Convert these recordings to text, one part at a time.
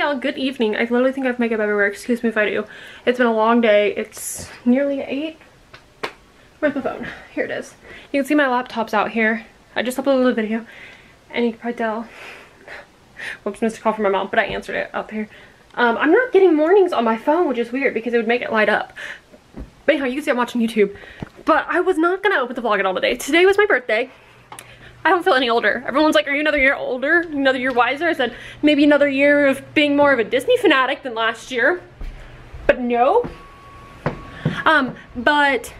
y'all, good evening. I literally think I have makeup everywhere. Excuse me if I do. It's been a long day. It's nearly 8. Where's my phone? Here it is. You can see my laptop's out here. I just uploaded a video and you can probably tell. Well, I missed a call from my mom, but I answered it out there. I'm not getting mornings on my phone, which is weird because it would make it light up. But anyhow, you can see I'm watching YouTube. But I was not gonna open the vlog at all today. Today was my birthday. I don't feel any older. Everyone's like, are you another year older? Another year wiser? I said, maybe another year of being more of a Disney fanatic than last year. But no. But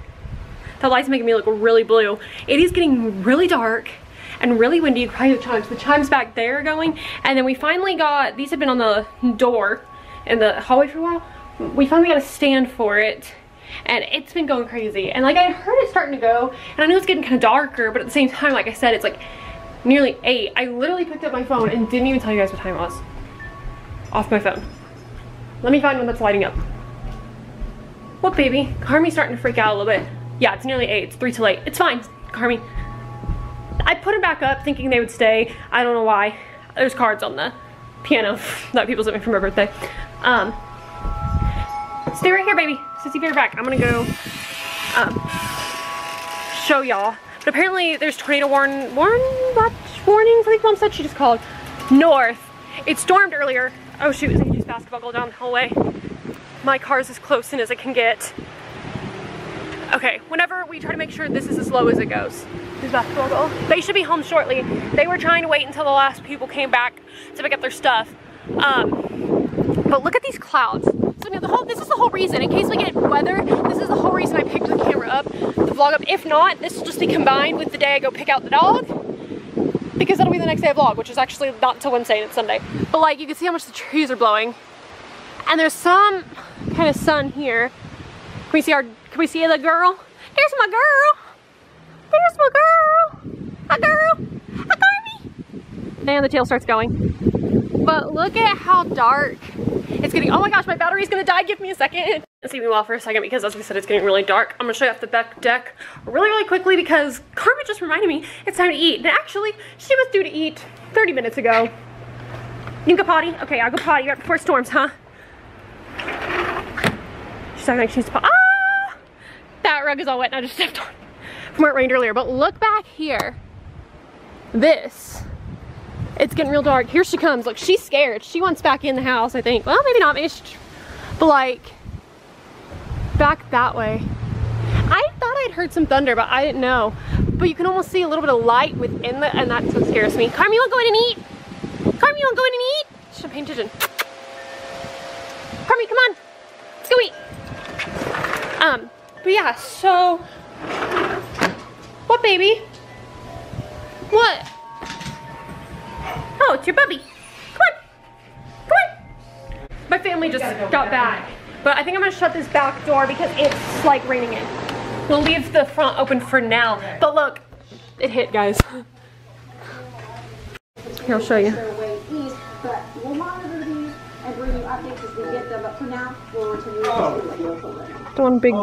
the light's making me look really blue. It is getting really dark and really windy. You can probably hear the chimes. The chimes back there are going. And then we finally got, these have been on the door in the hallway for a while. We finally got a stand for it. And it's been going crazy. And like I heard it starting to go. And I know it's getting kind of darker. But at the same time, like I said, it's like nearly 8. I literally picked up my phone and didn't even tell you guys what time it was. Off my phone. Let me find one that's lighting up. What, baby? Carmi's starting to freak out a little bit. Yeah, it's nearly 8. It's 3 till 8. It's fine, Carmi. I put them back up thinking they would stay. I don't know why. There's cards on the piano that people sent me for my birthday. Stay right here, baby. Since you're back, I'm gonna go show y'all. But apparently there's tornado watch warnings, I think Mom said she just called, north. It stormed earlier. Oh shoot, it's just basketball goal down the hallway. My car's as close in as it can get. Okay, whenever we try to make sure this is as low as it goes. There's basketball goal. They should be home shortly. They were trying to wait until the last people came back to pick up their stuff. But look at these clouds. So you know, this is the whole reason, in case we get weather, this is the whole reason I picked the camera up, the vlog up. If not, this will just be combined with the day I go pick out the dog, because that'll be the next day I vlog, which is actually not until Wednesday and it's Sunday. But like, you can see how much the trees are blowing. And there's some kind of sun here. Can we see the girl? There's my girl! There's my girl! My girl! My Carmi! And the tail starts going. But look at how dark it's getting. Oh my gosh, my battery's gonna die. Give me a second. Let's see me well for a second because as we said, it's getting really dark. I'm gonna show you off the back deck really quickly because Carmi just reminded me it's time to eat. And actually, she was due to eat 30 minutes ago. You can go potty? Okay, I'll go potty right before storms, huh? She's acting like she needs to potty. Ah! That rug is all wet and I just stepped on from where it rained earlier. But look back here. This. It's getting real dark. Here she comes. Look, she's scared. She wants back in the house, I think. Well, maybe not. Maybe she, but like, back that way. I thought I'd heard some thunder, but I didn't know. But you can almost see a little bit of light within the, and that's what scares me. Carmi, you want to go in and eat? Carmi, you want to go in and eat? She's not paying attention. Carmi, come on. Let's go eat. But yeah, so, what, baby? What? Oh, it's your puppy. Come on. Come on. My family just got back. But I think I'm going to shut this back door because it's like raining in. We'll leave the front open for now. But look, it hit, guys. Here, I'll show you. One big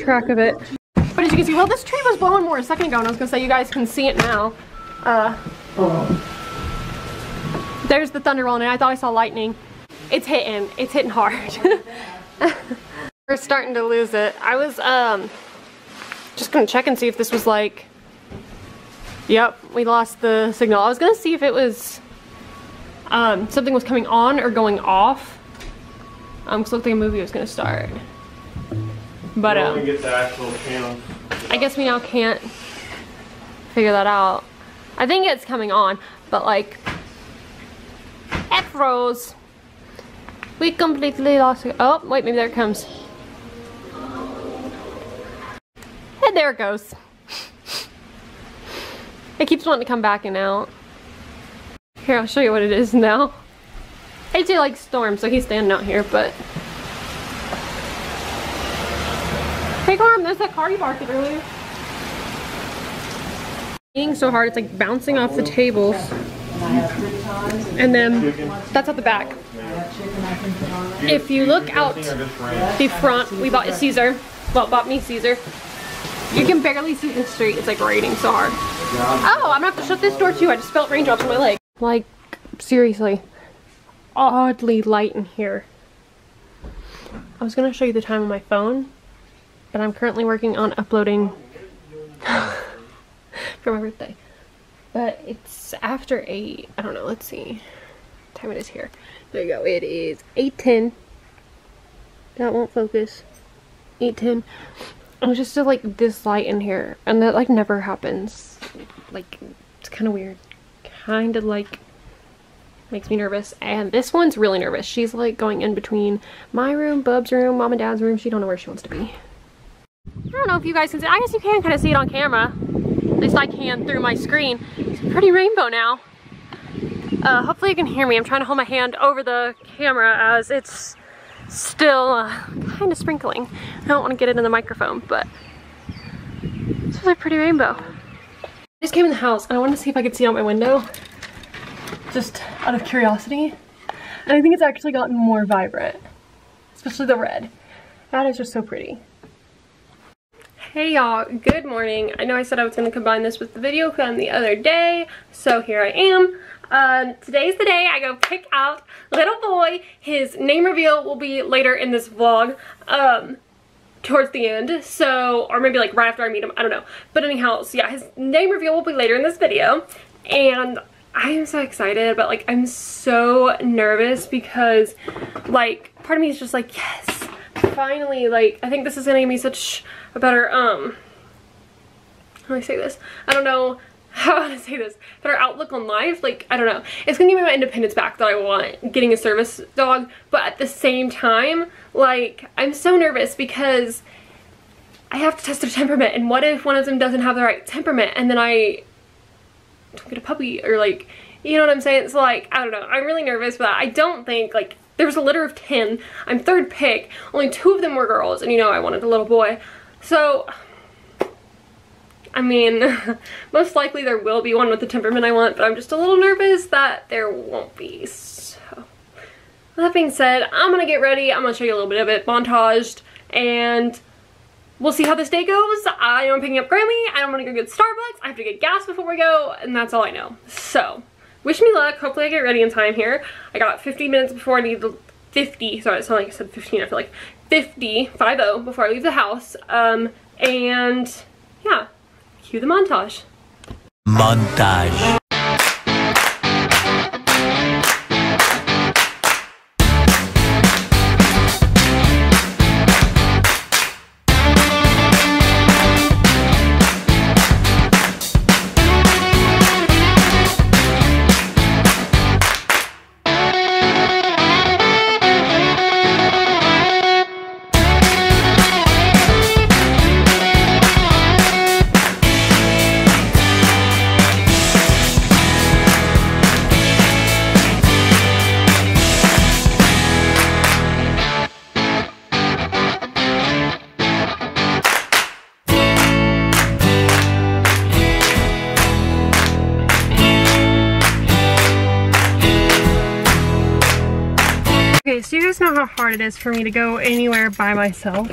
track of it. But as you can see, well, this tree was blowing more a second ago, and I was going to say you guys can see it now. There's the thunder rolling in. I thought I saw lightning. It's hitting. It's hitting hard. We're starting to lose it. I was just gonna check and see if this was like, yep, we lost the signal. I was gonna see if it was something was coming on or going off. Cause it looked like a movie was gonna start. But get the actual channel. I guess we now can't figure that out. I think it's coming on, but like, it froze. We completely lost it. Oh, wait, maybe there it comes. And there it goes. It keeps wanting to come back and out. Here, I'll show you what it is now. AJ likes storms, so he's standing out here, but. Hey, Carm, there's that car you barked at earlier. Eating so hard, it's like bouncing off the tables. And then that's at the back. If you look out the front, we bought Caesar. Well, bought me Caesar. You can barely see the street. It's like raining so hard. Oh, I'm gonna have to shut this door too. I just felt raindrops on my leg. Like, seriously. oddly light in here. I was going to show you the time on my phone, but I'm currently working on uploading for my birthday. But it's after 8, I don't know, let's see what time it is here. There you go, it is 8:10. That won't focus. 8:10. It was just still like this light in here, and that like never happens. Like, it's kind of weird. Kind of like makes me nervous, and this one's really nervous. She's like going in between my room, Bub's room, mom and dad's room. She don't know where she wants to be. I don't know if you guys can see, I guess you can kind of see it on camera. At least I can through my screen. It's pretty rainbow now. Hopefully you can hear me. I'm trying to hold my hand over the camera as it's still kind of sprinkling. I don't want to get it in the microphone, but it's really pretty rainbow. I just came in the house and I wanted to see if I could see out my window, just out of curiosity. And I think it's actually gotten more vibrant, especially the red. That is just so pretty. Hey y'all, good morning. I know I said I was going to combine this with the video from the other day, so here I am. Today's the day I go pick out little boy. His name reveal will be later in this vlog, towards the end, so, or maybe like right after I meet him, I don't know. But anyhow, so yeah, his name reveal will be later in this video, and I am so excited, but like I'm so nervous because like part of me is just like, yes, finally, like I think this is gonna give me such a better, how do I say this? I don't know how to say this, better outlook on life. Like, I don't know, it's gonna give me my independence back that I want, getting a service dog. But at the same time, like, I'm so nervous because I have to test their temperament, and what if one of them doesn't have the right temperament and then I don't get a puppy, or like, you know what I'm saying? So like, I don't know, I'm really nervous, but I don't think, like, there was a litter of 10, I'm third pick, only 2 of them were girls, and you know I wanted a little boy. So I mean, most likely there will be one with the temperament I want, but I'm just a little nervous that there won't be. So, that being said, I'm gonna get ready. I'm gonna show you a little bit of it montaged, and we'll see how this day goes. I am picking up Grammy, and I'm gonna go get Starbucks. I have to get gas before we go, and that's all I know. So, wish me luck. Hopefully I get ready in time here. I got 50 minutes before I need the 50. Sorry, it's not like I said 15. I feel like 50 before I leave the house. And yeah. Cue the montage. Montage. So you guys know how hard it is for me to go anywhere by myself.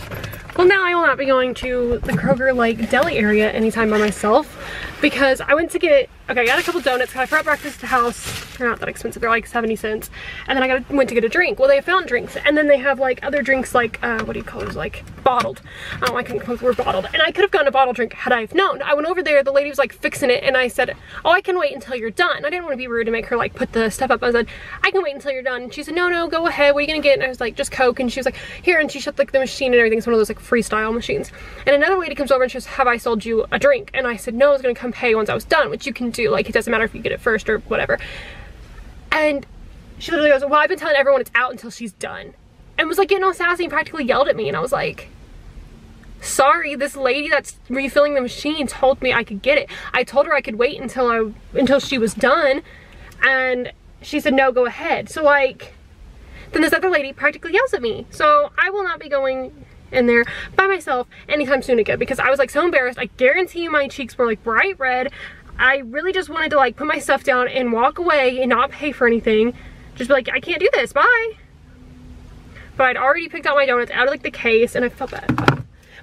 Well, now I will not be going to the Kroger like deli area anytime by myself, because I went to get, okay, I got a couple donuts because I forgot breakfast at the house. They're not that expensive, they're like 70 cents. And then I went to get a drink. Well, they have fountain drinks, and then they have like other drinks like what do you call those, like bottled. I couldn't close the word bottled, and I could have gotten a bottled drink had I known. I went over there, the lady was like fixing it, and I said, oh, I can wait until you're done. I didn't want to be rude to make her like put the stuff up. I said, I can wait until you're done. And she said, no, go ahead, what are you gonna get? And I was like, just Coke. And she was like, here. And she shut like the machine and everything. It's one of those like freestyle machines. And another lady comes over and she goes, have I sold you a drink? And I said, no, I was gonna come pay once I was done, which you can do, like it doesn't matter if you get it first or whatever. And she literally goes, well, I've been telling everyone it's out until she's done, and was like getting all sassy and practically yelled at me. And I was like, sorry, this lady that's refilling the machine told me I could get it. I told her I could wait until she was done, and she said, no, go ahead. So like, then this other lady practically yells at me. So I will not be going in there by myself anytime soon again, because I was like so embarrassed. I guarantee you my cheeks were like bright red. I really just wanted to like put my stuff down and walk away and not pay for anything. Just be like, I can't do this, bye. But I'd already picked out my donuts out of like the case, and I felt bad. But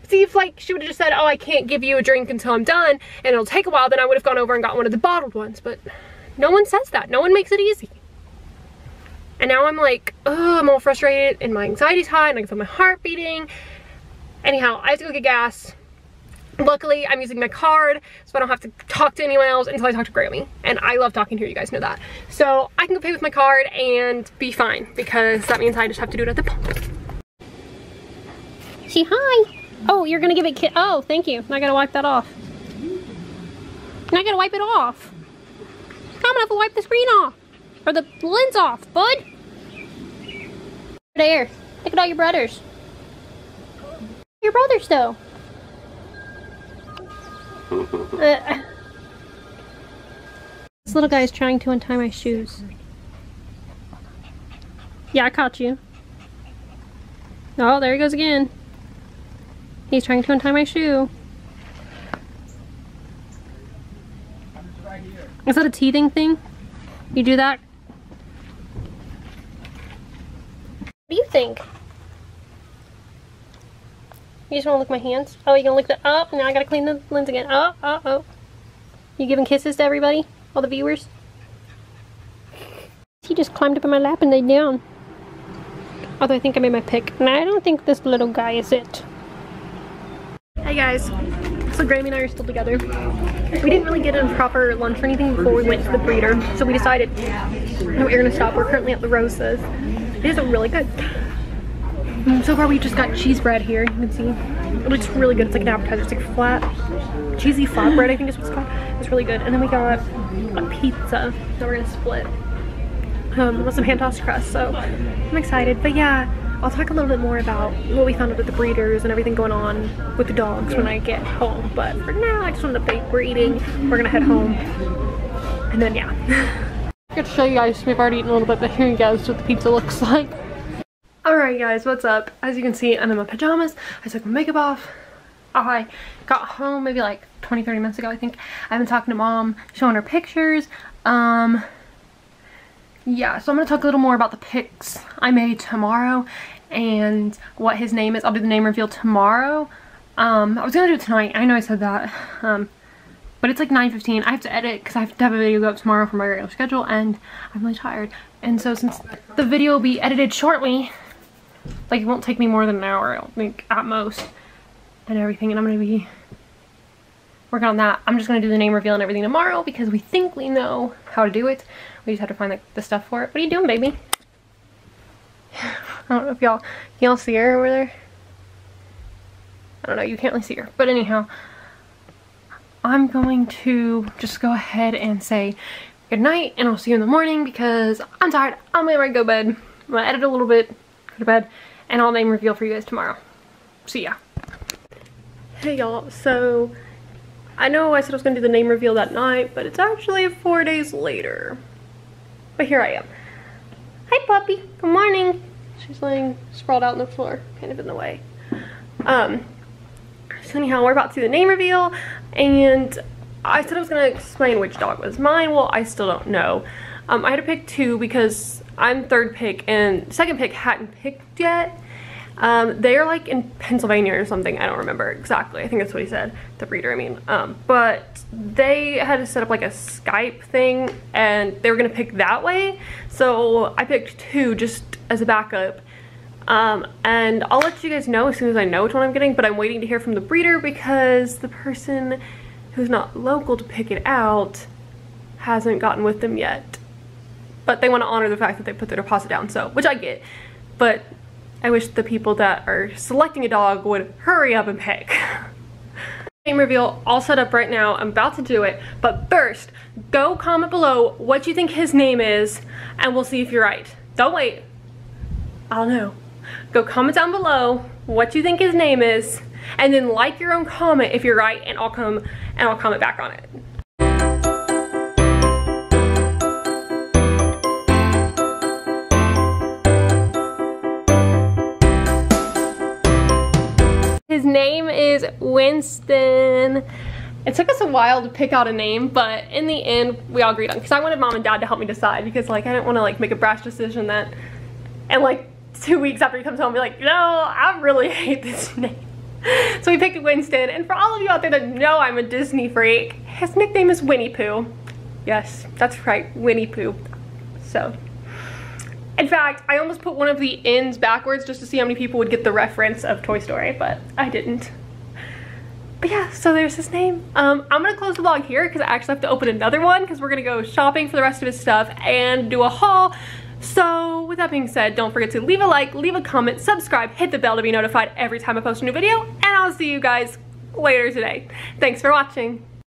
see, if like she would have just said, oh, I can't give you a drink until I'm done and it'll take a while, then I would have gone over and got one of the bottled ones. But no one says that. No one makes it easy. And now I'm like, oh, I'm all frustrated and my anxiety's high and I can feel my heart beating. Anyhow, I have to go get gas. Luckily, I'm using my card, so I don't have to talk to anyone else until I talk to Grammy. And I love talking to her, you guys know that. So I can go pay with my card and be fine, because that means I just have to do it at the pump. Say hi. Oh, you're gonna give it oh, thank you. I gotta wipe that off. I gotta wipe it off. I'm gonna have to wipe the screen off. Or the lens off, bud. There. Look at all your brothers. Your brothers, though. This little guy is trying to untie my shoes. Yeah, I caught you. Oh, there he goes again. He's trying to untie my shoe. Is that a teething thing? You do that? What do you think? You just want to lick my hands? Oh, you're going to lick the- oh, now I gotta clean the lens again. Oh, oh, oh. You giving kisses to everybody? All the viewers? He just climbed up in my lap and laid down. Although I think I made my pick. And I don't think this little guy is it. Hey guys. So Grammy and I are still together. We didn't really get a proper lunch or anything before we went to the breeder, so we decided that we were gonna stop. We're currently at the Rosas. It is really good. So far we just got cheese bread here, you can see. It looks really good, it's like an appetizer. It's like flat, cheesy flatbread I think is what it's called. It's really good. And then we got a pizza that we're gonna split with some hand-tossed crust, so I'm excited. But yeah, I'll talk a little bit more about what we found out at the breeders and everything going on with the dogs when I get home. But for now, I just want to bake. We're eating. We're going to head home. And then, yeah. I got to show you guys. We've already eaten a little bit, but here you guys what the pizza looks like. Alright guys, what's up? As you can see, I'm in my pajamas. I took my makeup off. I got home maybe like 20-30 minutes ago, I think. I've been talking to Mom, showing her pictures. Yeah, so I'm going to talk a little more about the pics I made tomorrow and what his name is. I'll do the name reveal tomorrow. I was going to do it tonight. I know I said that. But it's like 9:15. I have to edit because I have to have a video go up tomorrow for my regular schedule and I'm really tired. And so since the video will be edited shortly, like it won't take me more than an hour, I don't think, at most, and everything. And I'm going to be working on that. I'm just going to do the name reveal and everything tomorrow because we think we know how to do it. We just have to find like the stuff for it. What are you doing, baby? I don't know if y'all see her over there. I don't know, you can't really see her. But anyhow, I'm going to just go ahead and say good night and I'll see you in the morning because I'm tired. I'm gonna go to bed. I'm gonna edit a little bit, go to bed, and I'll name reveal for you guys tomorrow. See ya. Hey y'all, so I know I said I was gonna do the name reveal that night, but it's actually 4 days later. But here I am. Hi puppy, good morning. She's laying sprawled out on the floor, kind of in the way. So anyhow, we're about to do the name reveal and I said I was gonna explain which dog was mine. Well, I still don't know. I had to pick two because I'm third pick and second pick hadn't picked yet. They're like in Pennsylvania or something. I don't remember exactly. I think that's what he said, the breeder, I mean. But they had to set up like a Skype thing and they were gonna pick that way. So I picked two just as a backup. And I'll let you guys know as soon as I know which one I'm getting, but I'm waiting to hear from the breeder because the person who's not local to pick it out hasn't gotten with them yet. But they wanna honor the fact that they put their deposit down, so, which I get, but I wish the people that are selecting a dog would hurry up and pick. Name reveal all set up right now. I'm about to do it, but first, go comment below what you think his name is and we'll see if you're right. Don't wait, I'll know. Go comment down below what you think his name is and then like your own comment if you're right and I'll come and I'll comment back on it. His name is Winston. It took us a while to pick out a name, but in the end, we all agreed on. Because I wanted Mom and Dad to help me decide, because like I didn't want to like make a brash decision that, and like 2 weeks after he comes home, be like, no, I really hate this name. So we picked Winston, and for all of you out there that know I'm a Disney freak, his nickname is Winnie Pooh. Yes, that's right, Winnie Pooh. So, In fact, I almost put one of the ends backwards just to see how many people would get the reference of Toy Story, but I didn't. But yeah, so there's his name. I'm gonna close the vlog here because I actually have to open another one because we're gonna go shopping for the rest of his stuff and do a haul. So with that being said, don't forget to leave a like, leave a comment, subscribe, hit the bell to be notified every time I post a new video, and I'll see you guys later today. Thanks for watching.